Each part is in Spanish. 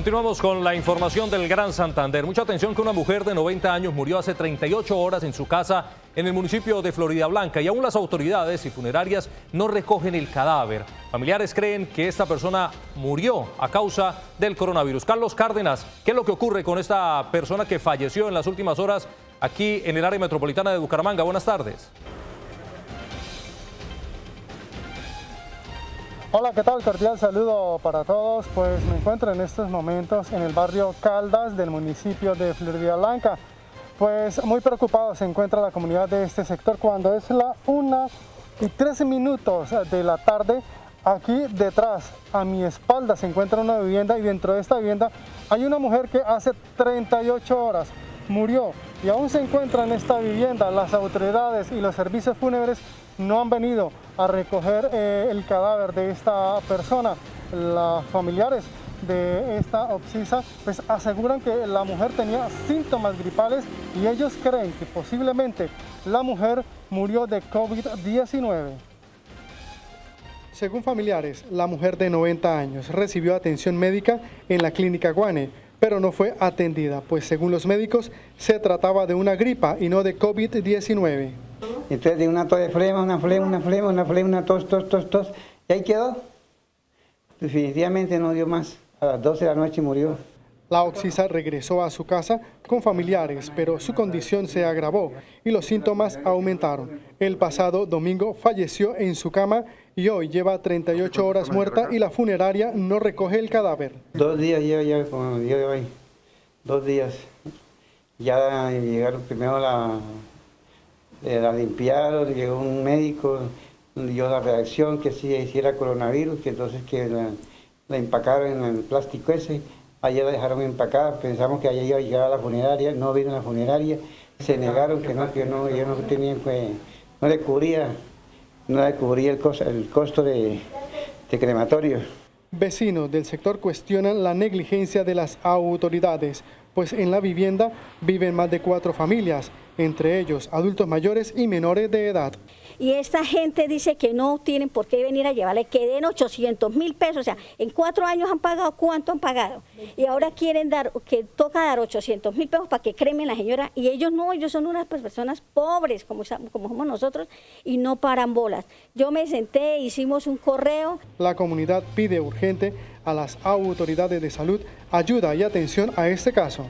Continuamos con la información del Gran Santander. Mucha atención que una mujer de 90 años murió hace 38 horas en su casa en el municipio de Floridablanca y aún las autoridades y funerarias no recogen el cadáver. Familiares creen que esta persona murió a causa del coronavirus. Carlos Cárdenas, ¿qué es lo que ocurre con esta persona que falleció en las últimas horas aquí en el área metropolitana de Bucaramanga? Buenas tardes. Hola, ¿qué tal? Cordial saludo para todos. Pues me encuentro en estos momentos en el barrio Caldas del municipio de Floridablanca. Pues muy preocupada se encuentra la comunidad de este sector cuando es la 1:03 de la tarde. Aquí detrás, a mi espalda, se encuentra una vivienda y dentro de esta vivienda hay una mujer que hace 38 horas murió y aún se encuentra en esta vivienda. Las autoridades y los servicios fúnebres no han venido a recoger el cadáver de esta persona. Los familiares de esta obscisa pues aseguran que la mujer tenía síntomas gripales y ellos creen que posiblemente la mujer murió de COVID-19. Según familiares, la mujer de 90 años recibió atención médica en la clínica Guane, pero no fue atendida, pues según los médicos se trataba de una gripa y no de COVID-19. Entonces de una tos de flema, una tos, tos, y ahí quedó. Definitivamente no dio más, a las 12 de la noche murió. La obscisa regresó a su casa con familiares, pero su condición se agravó y los síntomas aumentaron. El pasado domingo falleció en su cama y hoy lleva 38 horas muerta y la funeraria no recoge el cadáver. 2 días lleva ya, como el día de hoy, 2 días. Ya llegaron primero la limpiaron, llegó un médico, dio la reacción que si hiciera coronavirus, que entonces que la empacaron en el plástico ese. Ayer la dejaron empacada, pensamos que ayer iba a llegar a la funeraria, no vino a la funeraria, se negaron que no le cubría el costo de crematorio. Vecinos del sector cuestionan la negligencia de las autoridades, pues en la vivienda viven más de 4 familias, entre ellos adultos mayores y menores de edad. Y esta gente dice que no tienen por qué venir a llevarle, que den 800.000 pesos, o sea, en 4 años han pagado, ¿cuánto han pagado? Y ahora quieren dar, que toca dar 800.000 pesos para que cremen la señora, y ellos no, ellos son unas personas pobres, como somos nosotros, y no paran bolas. Yo me senté, hicimos un correo. La comunidad pide urgente a las autoridades de salud ayuda y atención a este caso.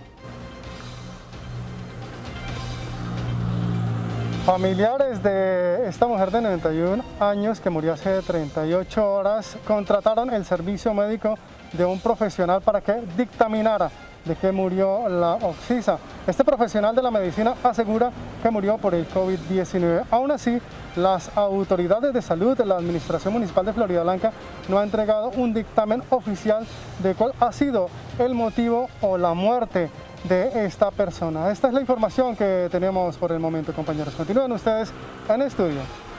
Familiares de esta mujer de 91 años que murió hace 38 horas contrataron el servicio médico de un profesional para que dictaminara de qué murió la obscisa. Este profesional de la medicina asegura que murió por el COVID-19. Aún así, las autoridades de salud de la Administración Municipal de Floridablanca no han entregado un dictamen oficial de cuál ha sido el motivo o la muerte de esta persona. Esta es la información que tenemos por el momento, compañeros. Continúen ustedes en estudio.